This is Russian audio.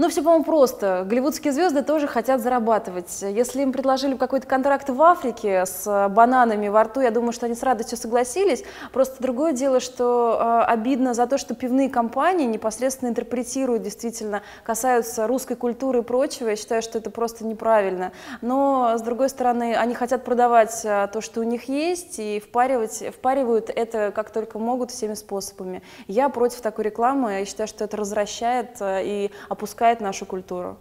Ну, все, по-моему, просто. Голливудские звезды тоже хотят зарабатывать. Если им предложили какой-то контракт в Африке с бананами во рту, я думаю, что они с радостью согласились. Просто другое дело, что обидно за то, что пивные компании непосредственно интерпретируют, действительно, касаются русской культуры и прочего. Я считаю, что это просто неправильно. Но, с другой стороны, они хотят продавать то, что у них есть, и впаривают это как только могут всеми способами. Я против такой рекламы. Я считаю, что это развращает и опускает нашу культуру.